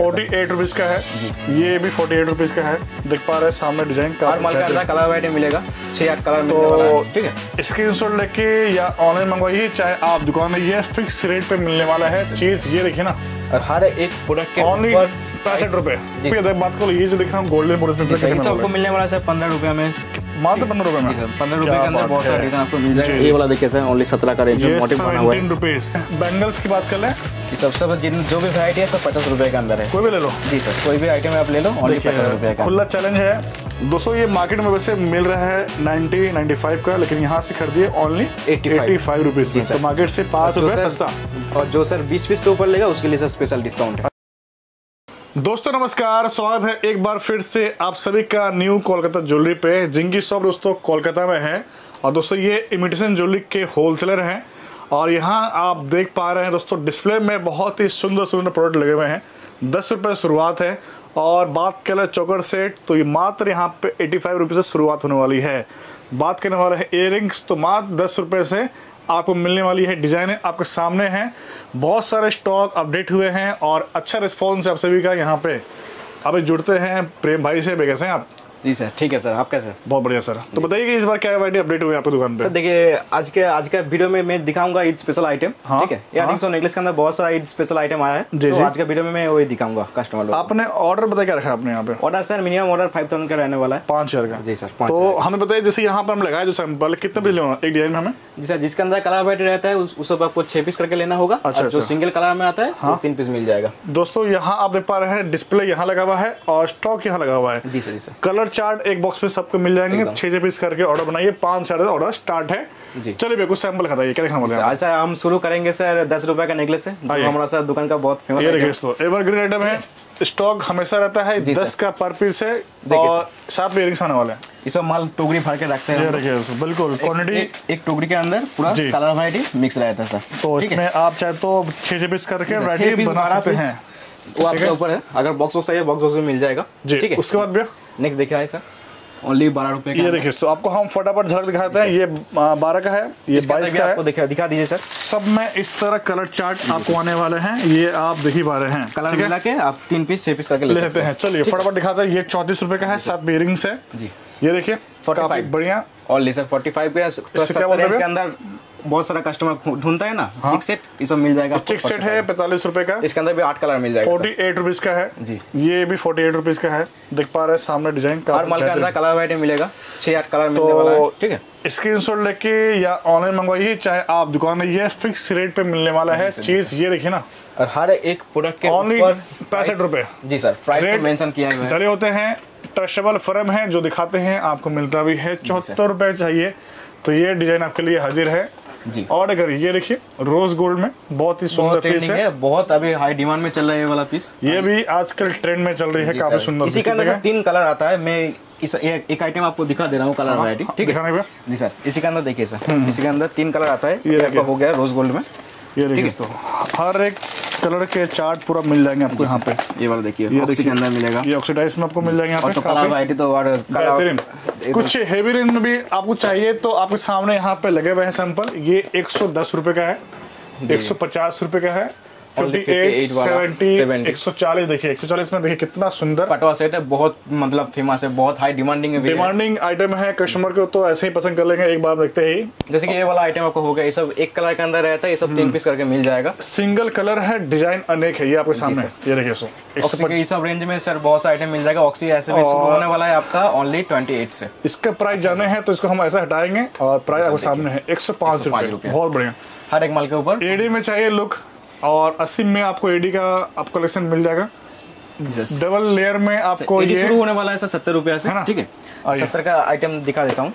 48 rupees का है, ये भी 48 रुपीज़ का है। देख पा रहे हैं सामने डिजाइन का कलर वाइट मिलेगा, 6 कलर मिलने वाला है, ठीक है। स्क्रीनशॉट लेके या ऑनलाइन मंगवाइए, चाहे आप दुकान में, ये फिक्स रेट पे मिलने वाला है चीज। ये देखिए ना, हर एक प्रोडक्ट के ऊपर 65 रुपए। ठीक है, बात करो, ये जो देख रहा हूँ गोल्डन प्रोडक्ट सबको मिलने वाला है 15 रुपए में, मात्र 15 रुपए में। 15 रुपए के अंदर बहुत सारे डिजाइन आपको मिल जाएंगे। ये वाला देखिए सर, ओनली 17 का रेंज में मोटिव बना हुआ है। 15 रुपीस। बैंगल्स की बात कर लें, कि सब जो भी वैरायटी है सब 50 रुपए के अंदर है। कोई भी ले लो जी सर, कोई भी आइटम आप ले लो, ओनली 50 रुपए का खुला चैलेंज है दोस्तों। ये मार्केट में वैसे मिल रहा है 90-95 का, लेकिन यहाँ से खरीदिए ओनली 85 रुपीज, तो मार्केट से 5 रुपए सस्ता। और जो सर 20 पीस के ऊपर लेगा उसके लिए सर स्पेशल डिस्काउंट है। दोस्तों नमस्कार, स्वागत है एक बार फिर से आप सभी का न्यू कोलकाता ज्वेलरी पे, जिनकी शॉप दोस्तों कोलकाता में है। और दोस्तों ये इमिटेशन ज्वेलरी के होलसेलर हैं, और यहाँ आप देख पा रहे हैं दोस्तों डिस्प्ले में बहुत ही सुंदर सुंदर प्रोडक्ट लगे हुए हैं। 10 रुपये शुरुआत है, और बात कर ले चोकर सेट तो ये मात्र यहाँ पे 85 रुपये से शुरुआत होने वाली है। बात करने वाला है इयर रिंग्स, तो मात्र 10 रुपये से आपको मिलने वाली है। डिज़ाइनें आपके सामने हैं, बहुत सारे स्टॉक अपडेट हुए हैं और अच्छा रिस्पॉन्स है आप सभी का यहाँ पे। अब जुड़ते हैं प्रेम भाई से, कैसे हैं आप? जी सर ठीक है सर, आप कैसे? बहुत बढ़िया सर। तो बताइए कि इस बार क्या वैरायटी अपडेट हुई है आपकी दुकान पे? सर देखिए, आज के वीडियो में मैं दिखाऊंगा ईद स्पेशल आइटम, ठीक है। इयररिंग्स और नेकलेस के अंदर बहुत सारा ईद स्पेशल आइटम आया है, तो आज के वीडियो में मैं वही दिखाऊंगा कस्टमर लोग। आपने ऑर्डर बताया क्या रखा है आपने यहाँ पे? ऑर्डर सर मिनिमम ऑर्डर 5000 का रहने वाला है, 5000 का। जी सर। तो हमें बताइए, जैसे यहाँ पर हम लगाए जो सैंपल, कितने पीस लेना एक डिजाइन में हमें? जी सर, जिसके अंदर कलर वैरायटी रहता है उस सब आपको 6 पीस करके लेना होगा। जो सिंगल कलर में आता है 3 पीस मिल जाएगा। दोस्तों यहाँ आप देख पा रहे हैं डिस्प्ले यहाँ लगा हुआ है और स्टॉक यहाँ लगा हुआ है। जी सर, जी सर। कलर चार्ट एक बॉक्स में सबको मिल जाएंगे, 6-6 पीस करके ऑर्डर बनाइए। 5-6 ऑर्डर स्टार्ट है जी। चलिए कुछ सैंपल बताइए, क्या दिखाने वाले हैं? अच्छा, हम शुरू करेंगे सर 10 रुपए का नेकलेस है, हमारा सर दुकान का बहुत फेमस है। दोस्तों एवरग्रीन आइटम है, स्टॉक हमेशा रहता है, 10 का पर पीस है, और साथ में इयररिंग्स आने वाले हैं। इस माल टोकरी भर के रखते हैं, बिल्कुल क्वांटिटी एक टोकरी के अंदर पूरा कलर वैरायटी मिक्स रहता है सर। तो इसमें आप चाहे तो 6-6 पीस करके वैरायटी बना सकते हैं, वो आपके ऊपर है। अगर बॉक्स बॉक्स चाहिए बॉक्स में मिल जाएगा, ठीक है। उसके बाद भैया नेक्स्ट देखिए आए सर, ओनली 12 रुपए का। ये देखिए तो आपको हम फटाफट झलक दिखाते हैं, ये 12 का है, ये 22 का है। आपको दिखा दीजिए सर, सब में इस तरह कलर चार्ट आपको आने वाले हैं। ये आप देख ही पा रहे हैं, कलर मिला के आप 3-6 पीस करके ले सकते हैं। चलिए फटाफट दिखाते हैं, ये 34 रुपए का है, 7 इयररिंग्स है जी। ये देखिए 45 बढ़िया, ओनली सर 45 के अंदर बहुत सारा कस्टमर ढूंढता है ना। चिक सेट ये सब मिल जाएगा, चिक सेट है 45 रुपए का, इसके अंदर भी 8 कलर मिल जाएगा। 48 रुपीज का है जी, ये भी 48 रुपीज का है। देख पा रहे हैं सामने डिजाइन का, हर माल के अंदर कलर वाइट मिलेगा, 6-8 कलर मिलने वाला है, ठीक है। स्क्रीनशॉट लेके या ऑनलाइन मंगवाइए, चाहे आप दुकान में, ये फिक्स रेट पे मिलने वाला है चीज। ये देखिए ना, और हर एक प्रोडक्ट के ऊपर 65 रुपए। जी सर, प्राइस मेंशन किया हुआ है। डले होते हैं ट्रस्टेबल फर्म है जो दिखाते हैं, आपको मिलता भी है। 74 रुपए चाहिए तो ये डिजाइन आपके लिए हाजिर है जी। ऑर्डर करिए। ये देखिए रोज गोल्ड में बहुत ही सुंदर पीस है, बहुत अभी हाई डिमांड में चल रहा है ये वाला पीस। ये भी आजकल ट्रेंड में चल रही है, काफी सुंदर। इसी के अंदर 3 कलर आता है। मैं इस एक आइटम आपको दिखा दे रहा हूँ कलर वैरायटी, ठीक है जी सर। इसी के अंदर देखिए सर, इसी के अंदर 3 कलर आता है, ये आपका हो गया रोज गोल्ड में। ये देखिए दोस्तों, हर एक कलर के चार्ट पूरा मिल जाएंगे आपको यहाँ पे। ये वाला देखिए, ये अंदर मिलेगा, ये ऑक्सीडाइज में आपको मिल जाएंगे। और तो कलर वैरायटी तो और कुछ हेवी रेंज में भी आपको चाहिए तो आपके सामने यहाँ पे लगे हुए हैं सैंपल। ये 110 रुपए का है, 150 रुपए का है, 58, 70, 140। देखिए 140 में देखिए कितना सुंदर पटवा सेट है, बहुत मतलब फेमस है, बहुत हाई डिमांडिंग आइटम है। कस्टमर को तो ऐसे ही पसंद कर लेंगे एक बार देखते ही। जैसे कि ये वाला आइटम आपको हो गया, ये सब 1 कलर के अंदर रहता है, ये सब 3 पीस करके मिल जाएगा। सिंगल कलर है, डिजाइन अनेक है, ये आपके सामने। ये देखिए सर, ये सब रेंज में सर बहुत सा आइटम मिल जाएगा। ऑक्सी ऐसे भी शुरू होने वाला है आपका ओनली 28 से। इसका प्राइस जाने हैं तो इसको हम ऐसा हटाएंगे, और प्राइस आपके सामने है 105 रुपए। बहुत बढ़िया, हर एक माल के ऊपर। एडी में चाहिए लुक, और 80 में आपको एडी का आपको कलेक्शन मिल जाएगा। डबल लेयर में आपको ये शुरू होने वाला है सर 70 रुपया से, ठीक है। 70 का आइटम दिखा देता हूँ,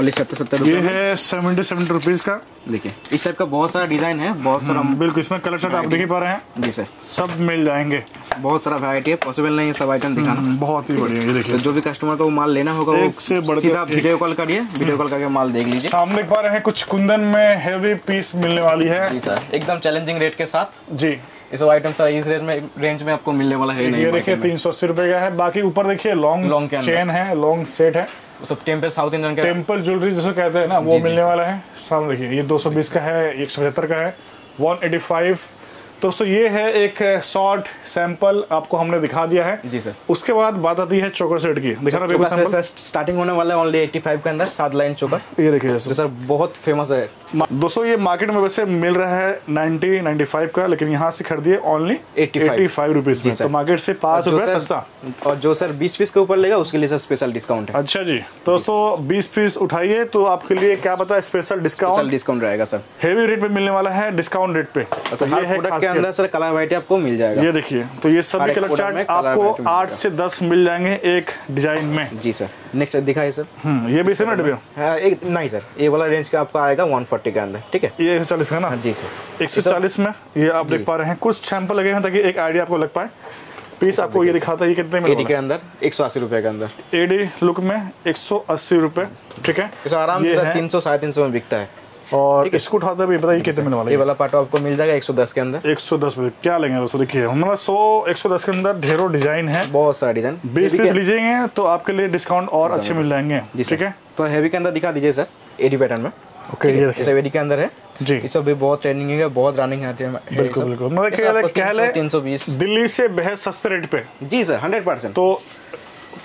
ओनली 70 रुपये। ये है 77 रुपीज का। देखिए इस टाइप का बहुत सारा डिजाइन है, बहुत सारा बिल्कुल। इसमें कलर शर्ट आप देख ही पा रहे हैं जी सर, सब मिल जाएंगे। बहुत सारा वैरायटी है, पॉसिबल नहीं है सब आइटम दिखाना, बहुत ही बढ़िया। ये देखिए, जो भी कस्टमर को माल लेना होगा वो सीधा वीडियो कॉल करिए, वीडियो कॉल करके माल देख लीजिए। सामने देख पा रहे हैं कुछ कुंदन में हैवी पीस मिलने वाली है जी सर, एकदम चैलेंजिंग रेट के साथ जी। ये सब आइटम सर इस रेंज में आपको मिलने वाला है। ये देखिए 380 रुपए का है। बाकी ऊपर देखिए लॉन्ग चेन है, लॉन्ग सेट है, सब टेम्पल साउथ इंडियन का टेम्पल ज्वेलरी जैसे कहते हैं ना, वो मिलने वाला है। सामने देखिए ये 220 का है, 175 का है, 185, तो दोस्तों ये है एक शॉर्ट सैंपल आपको हमने दिखा दिया है जी सर। उसके बाद बात आती है चोकर सेट की, दिखाना बिल्कुल सैंपल स्टार्टिंग होने वाला है ओनली 85 के अंदर 7 लाइन चोकर। ये देखिए सर बहुत फेमस है दोस्तों, ये मार्केट में वैसे मिल रहा है 90-95 का, लेकिन यहाँ से खरीदिए ओनली 85 रुपीज में, तो मार्केट से 5 रुपए सस्ता। और जो सर 20 पीस के ऊपर लेगा उसके लिए सर स्पेशल डिस्काउंट है। अच्छा जी दोस्तों 20 पीस उठाइए तो आपके लिए क्या पता है स्पेशल डिस्काउंट रहेगा सर, हेवी रेट पे मिलने वाला है, डिस्काउंट रेट पे। ये है अंदर सर कलर वैरायटी आपको मिल जाएगा, ये देखिए तो ये सभी कलर चार्ट आपको 8 से 10 मिल जाएंगे एक डिजाइन में जी सर। नेक्स्ट दिखाइए सर, ये भी सेम रेट पे एक नहीं सर, ये वाला रेंज का आपका आएगा 140 के अंदर, ठीक है। ये 140 का ना जी सर, 140 में ये आप देख पा रहे हैं। कुछ सैंपल लगे हैं ताकि एक आइडिया आपको लग पाए। पीस आपको ये दिखाता है ये कितने में एडी के अंदर 180 रुपए के अंदर, एडी लुक में 180 रुपए, ठीक है। इसे आराम से 300-350 में बिकता है। और इसको उठाते भी बताइए कैसे मिलने वाला है। ये वाला पार्ट आपको मिल जाएगा 110 के अंदर, 110 में क्या लेंगे दोस्तों। देखिए हमारा 110 के अंदर ढेरों डिजाइन है, बहुत सारे डिजाइन। 20 पीस लीजिएगा तो आपके लिए डिस्काउंट और अच्छे मिल जाएंगे, ठीक है। तो हेवी के अंदर दिखा दीजिए सर, एडी पैटर्न में। ओके ये सब एडी के अंदर है जी, ये सब भी बहुत ट्रेंडिंग है, बहुत रनिंग आते हैं। बिल्कुल बिल्कुल, मतलब क्या है 320 दिल्ली से बेहद सस्ते रेट पे जी सर, 100%। तो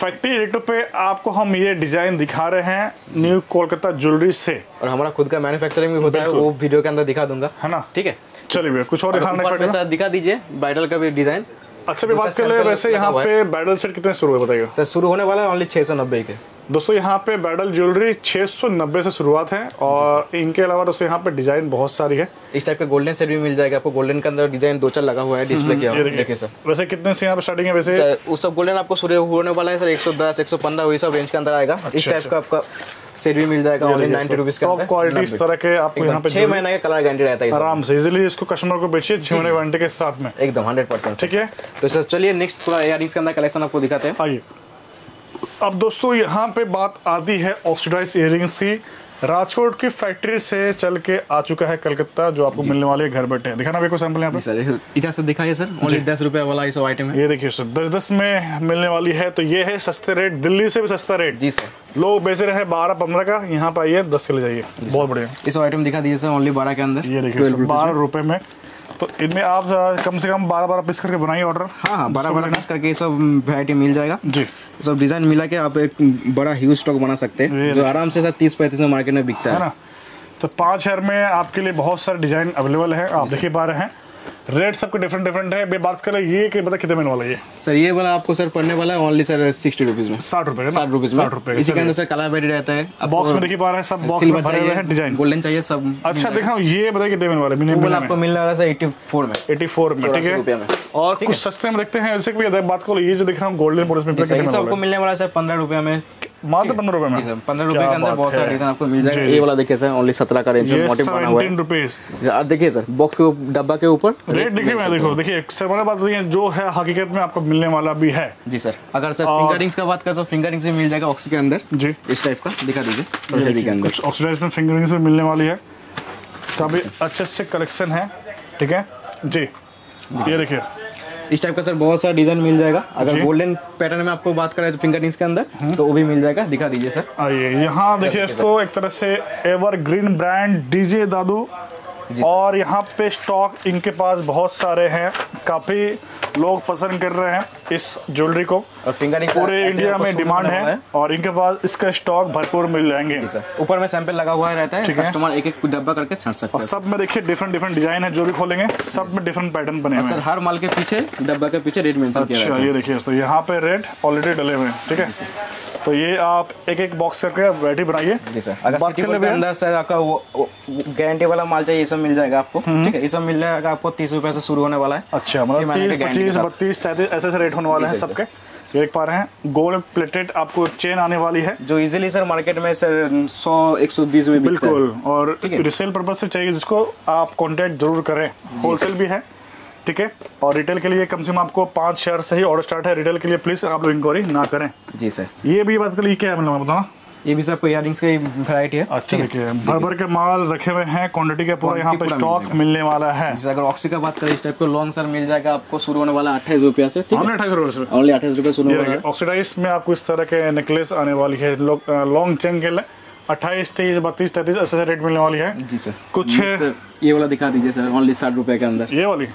फैक्ट्री रेटों पे आपको हम ये डिजाइन दिखा रहे हैं न्यू कोलकाता ज्वेलरी से, और हमारा खुद का मैन्युफैक्चरिंग भी होता है, वो वीडियो के अंदर दिखा दूंगा, है ना, ठीक है। चलिए भैया कुछ और दिखाना दिखा दीजिए, बैडल का भी डिजाइन। अच्छा भी बात कर ले, वैसे यहाँ पे बैडल सेट कितने शुरू है बताइए सर। शुरू होने वाला है ओनली 690 के दोस्तों, यहाँ पे बैडल ज्वेलरी 690 से शुरुआत है। और इनके अलावा दोस्तों यहाँ पे डिजाइन बहुत सारी है। इस टाइप का गोल्डन सेट भी मिल जाएगा आपको, गोल्डन के अंदर डिजाइन 2-4 लगा हुआ है डिस्प्ले के। देखिए सर वैसे कितने से यहाँ पे स्टार्टिंग है वैसे सर, उस सब गोल्डन आपको शुरू होने वाला है सर 110-115 वही सब रेंज के अंदर आएगा। इस टाइप का आपका सेट भी मिल जाएगा ओनली 90 रुपीज के अंदर। क्वालिटी इस तरह के आपको यहाँ पे 6 महीने का कलर गारंटी रहता है आराम से, इजिली इसको कस्टमर को बेचिए 6 महीने गारंटी के साथ में, एकदम 100%, ठीक है। तो सर चलिए नेक्स्ट पूरा इयररिंग्स के अंदर कलेक्शन आपको दिखाते हैं, आइए। अब दोस्तों यहाँ पे बात आती है ऑक्सीडाइज इयररिंग्स की। राजकोट की फैक्ट्री से चल के आ चुका है कलकत्ता, जो आपको मिलने वाले घर बैठे। दिखाना मेरे को सैंपल यहाँ पे सर, इधर से दिखाइए सर। ओनली 10 रुपए वाला इस आइटम है, ये देखिए सर 10-10 में मिलने वाली है। तो ये है सस्ते रेट, दिल्ली से भी सस्ता रेट जी सर। लोग बेच रहे हैं 12-15 का, यहाँ पे आइए 10 के ले जाइए, बहुत बढ़िया। इस आइटम दिखा दीजिए सर, ओनली 12 के अंदर, ये देखिए 12 रुपए में। तो इनमें आप कम से कम 12-12 पीस करके बनाइए ऑर्डर। हाँ 12-12 पीस करके सब वैरायटी मिल जाएगा जी। सब डिजाइन मिला के आप एक बड़ा ह्यूज स्टॉक बना सकते हैं, जो आराम से 30-35 में मार्केट में बिकता है ना। तो 5000 में आपके लिए बहुत सारे डिजाइन अवेलेबल है, आप देखिए पा रहे हैं। रेट सबके डिफरेंट डिफरेंट है। बात करें ये कि बता कितने में वाला है सर, ये वाला आपको सर पड़ने वाला है ओनली सर 60 रुपीज में, 60 रुपीज। इसी के अंदर सर कलर वैरायटी रहता है, बॉक्स में देखिए पा रहे हैं, सब बॉक्स में भरे हुए हैं डिजाइन, गोल्डन चाहिए सब। अच्छा देखो ये बताइए कितने में वाला है, मिनिमम आपको मिलने वाला है 84 में, 84 में, ठीक है। और कुछ सस्ते में देखते हैं, जैसे कि बात करो ये जो दिख रहा हूं गोल्डन पोर्स में सबको मिलने वाला है सर 15 रुपए में, मात्र 15 रुपए में सर। 15 रुपए के अंदर बहुत सारे डिजाइन आपको मिल जाएगा। ये वाला देखिए सर ओनली 17 का रेंज में, मोटिव बना हुआ है 17 रुपए। देखिए सर बॉक्स के डब्बा के ऊपर रेट देखिए, मैं देखो देखिए सर वाला बात है जो है हकीकत में आपको मिलने वाला भी है जी सर। अगर सर फिंगर रिंग्स का बात करें तो फिंगर रिंग्स भी मिल जाएगा ऑक्सी के अंदर जी, इस टाइप का दिखा दीजिए। कुछ ऑक्सीडाइज में फिंगर रिंग्स भी मिलने वाली है, काफी अच्छे अच्छे कलेक्शन है, ठीक है जी। ये देखिए इस टाइप का सर बहुत सारा डिजाइन मिल जाएगा। अगर गोल्डन पैटर्न में आपको बात करें तो फिंगर रिंग्स के अंदर तो वो भी मिल जाएगा, दिखा दीजिए सर। आइए यहाँ देखिए दोस्तों, एक तरह से एवरग्रीन ब्रांड डीजे दादू, और यहाँ पे स्टॉक इनके पास बहुत सारे हैं, काफी लोग पसंद कर रहे हैं इस ज्वेलरी को, और फिंगर रिंग पूरे इंडिया में डिमांड है और इनके पास इसका स्टॉक भरपूर मिल जाएंगे। ऊपर में सैंपल लगा हुआ रहता है, कस्टमर एक एक डब्बा करके छांट सकते हैं। सब में देखिए डिफरेंट डिफरेंट डिजाइन है, जो भी खोलेंगे सब में डिफरेंट पैटर्न बने हैं। हर माल के पीछे डब्बा के पीछे रेट मेंशन किया है। ये देखिए दोस्तों यहाँ पे रेट ऑलरेडी डले हुए हैं, ठीक है। तो ये आप एक एक बॉक्स करके वैरायटी बनाइए जी सर। अगर सिटी के अंदर सर आपका वो गारंटी वाला माल चाहिए, ये सब मिल जाएगा आपको, ठीक है। ये सब मिल जाएगा आपको 30 रुपए से शुरू होने वाला है। अच्छा मतलब 30, 25, 32 ऐसे रेट होने वाले हैं सबके। देख पा रहे हैं गोल्ड प्लेटेड आपको चेन आने वाली है, जो इजीली सर मार्केट में सर 100-120 में बिल्कुल। और रिसेल पर्पज से चाहिए जिसको, आप कॉन्टेक्ट जरूर करें। होलसेल भी है, ठीक है। और रिटेल के लिए कम से कम आपको 5-4 से ही ऑर्डर स्टार्ट है। रिटेल के लिए प्लीज आप लोग इंक्वायरी ना करें जी सर। ये भी बात करिए क्या है मतलब बताना, ये भी सर आपको इयररिंग्स की वैरायटी है। अच्छा देखिए भर भर के माल रखे हुए हैं, क्वांटिटी का पूरा यहाँ पे स्टॉक मिलने वाला है। अगर ऑक्सी का बात करें इस टाइप को लॉन्ग सर मिल जाएगा आपको शुरू होने वाला 28 रुपया से, ठीक है। 28 रुपये शुरू होगा। ऑक्सीडाइज में आपको इस तरह के नेकलेस आने वाली है, लॉन्ग चेन के लिए 28, 23, 32, 33 ऐसे रेट मिलने वाली है जी सर। कुछ सर, ये वाला दिखा दीजिए सर, ओनली 60 रुपए के अंदर ये वाली,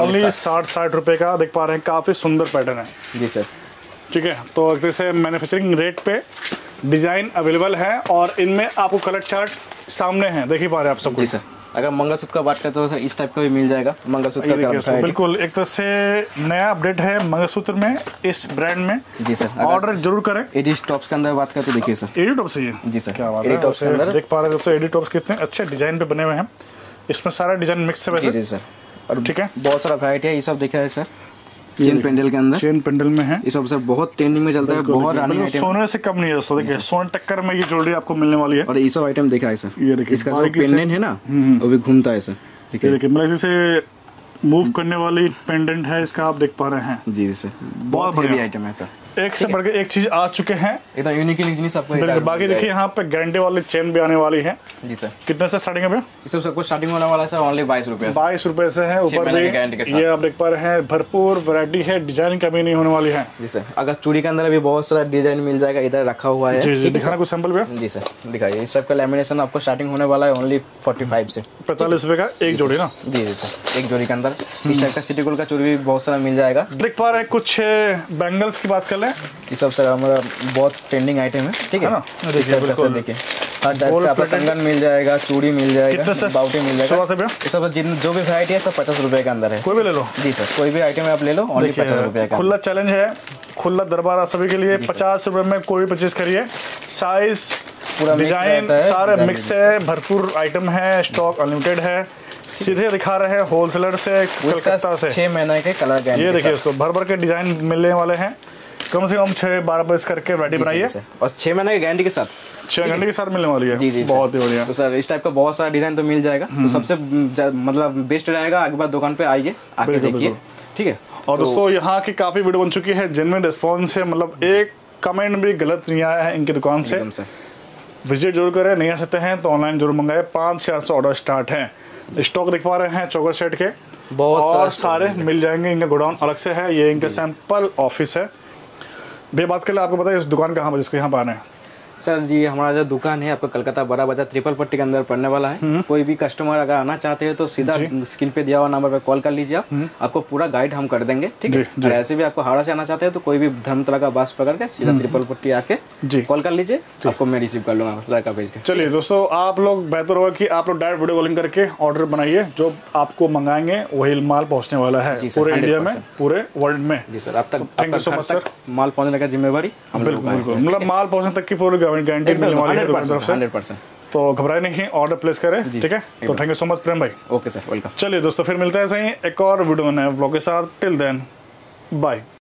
ओनली 60 रुपए का देख पा रहे हैं, काफ़ी सुंदर पैटर्न है जी सर। ठीक है, तो जैसे मैन्युफैक्चरिंग रेट पे डिज़ाइन अवेलेबल है और इनमें आपको कलर चार्ट सामने हैं, देख ही पा रहे हैं आप सबको जी सर। अगर मंगलसूत्र का बात करें तो इस टाइप का भी मिल जाएगा मंगलसूत्र का, बिल्कुल एक तरह से नया अपडेट है मंगलसूत्र में इस ब्रांड में जी सर। ऑर्डर जरूर करें। एडी टॉप्स के अंदर बात करें तो देखिए सर, एडी टॉप्स ये जी सर, क्या बात है, एडी टॉप्स के अंदर देख पा रहे हैं दोस्तों, एडी टॉप्स कितने अच्छे डिजाइन पे बने हुए हैं, इसमें सारा डिजाइन मिक्स है वैसे जी सर। और ठीक है, बहुत सारा वैरायटी है, ये सब देखा है सर, चेन पेंडल के अंदर, चेन पेंडल में है ये सब सर, बहुत ट्रेंडिंग में चलता है, बहुत रनिंग आइटम, सोने से कम नहीं है दोस्तों। देखिए सोने टक्कर में ये ज्वेलरी आपको मिलने वाली है। और ये सब आइटम देखा है सर, ये देखिए इसका जो पेंडेंट है ना वो भी घूमता है सर, देखिए देखिए मतलब जैसे मूव करने वाली पेंडेंट है इसका, आप देख पा रहे हैं जी सर, बहुत बढ़िया आइटम है सर। एक से बढ़कर एक चीज आ चुके हैं, एकदम यूनिक यूनिक चीज आपको। बाकी देखिए यहाँ पे गारंटी वाली चेन भी आने वाली है जी सर। कितने से स्टार्टिंग है? सब सबको स्टार्टिंग होने वाला है सर ओनली 22 रुपए, 22 रुपए से है ऊपर भी। ये आप देख पा रहे हैं भरपूर वैरायटी है, डिजाइन कमी नहीं होने वाली है जी सर। अगर चूड़ी के अंदर भी बहुत सारा डिजाइन मिल जाएगा, इधर रखा हुआ है कुछ सैंपल पे जी सर, दिखाइए। इस सबका लेमिनेशन आपको स्टार्टिंग होने वाला है ओनली 45 से 45 रुपए का एक जोड़ी ना जी जी सर। एक जोड़ी के अंदर इस टाइप का सिटी गोल्ड का चूड़ी भी बहुत सारा मिल जाएगा। देख पा रहे हैं कुछ बैंगल्स की बात कर ले, ये सब सर हमारा बहुत ट्रेंडिंग आइटम है ठीक है ना। देखिए आपको कंगन मिल जाएगा, चूड़ी मिल जाएगा, बाउटी मिल जाएगा, ये सब जो भी वैरायटी है सब 50 रुपए के अंदर है। कोई भी ले लो जी सर, कोई भी आइटम आप ले लो ओनली 50 रुपए का। खुला चैलेंज है, खुला दरबार सभी के लिए, 50 रुपए में कोई भी परचेज करिए। साइज पूरा डिजाइन सारे मिक्स है, भरपूर आइटम है, स्टॉक अनलिमिटेड है। सीधे दिखा रहे हैं होलसेलर से कलकत्ता से, 6 महीने के कलर गारंटी। ये देखिए इसको भर भर के डिजाइन मिलने वाले हैं, कम से कम 6-12 पीस करके वैरायटी बनाइए और 6 महीने की गारंटी के साथ, 6 घंटे के साथ मिलने वाली है जी जी। बहुत ही बढ़िया तो सर इस टाइप का बहुत सारा डिजाइन तो मिल जाएगा, तो सबसे मतलब बेस्ट रहेगा। आगे बाद दुकान पे आइए, आके देखिए ठीक है। और दोस्तों यहाँ की काफी वीडियो बन चुकी है, जेन्युइन रिस्पॉन्स है, मतलब एक कमेंट भी गलत नहीं आया है इनकी दुकान से। विजिट जरूर करें, नहीं आ सकते हैं तो ऑनलाइन जरूर मंगाए। 500-400 ऑर्डर स्टार्ट है। स्टॉक दिखा रहे हैं चौकर सेट के, बहुत सारे मिल जाएंगे। इनका गोडाउन अलग से है, ये इनका सैंपल ऑफिस है। भैया बात कर ले, आपको पता है इस दुकान कहाँ पर, जिसको यहाँ पर आना है? सर जी हमारा जो दुकान है आपका कलकत्ता बड़ा बाजार 3rd पट्टी के अंदर पड़ने वाला है। कोई भी कस्टमर अगर आना चाहते हैं तो सीधा स्क्रीन पे दिया हुआ नंबर पे कॉल कर लीजिए आप, आपको पूरा गाइड हम कर देंगे ठीक है। और ऐसे भी आपको हावड़ा से आना चाहते हैं तो कोई भी धर्मतला का बस पकड़ के सीधा 3rd पट्टी आके कॉल कर लीजिए, आपको मैं रिसीव कर लूँगा लड़का भेज के। चलिए दोस्तों आप लोग बेहतर होगा कि आप लोग डायरेक्ट वीडियो कॉलिंग करके ऑर्डर बनाइए, जो आपको मंगाएंगे वही माल पहुँचने वाला है पूरे इंडिया में, पूरे वर्ल्ड में जी सर। आप तक thank you so much sir, माल पहुँचने का जिम्मेवारी हम लोग, मतलब माल पहुँचने तक की पूरी गारंटी मिलने वाली है 100%। तो घबराए नहीं, ऑर्डर प्लेस करें ठीक है। तो thank you so much Prem भाई। Okay sir, welcome. चलिए दोस्तों फिर मिलते हैं सही एक और वीडियो में ब्लॉग के साथ। Till then bye.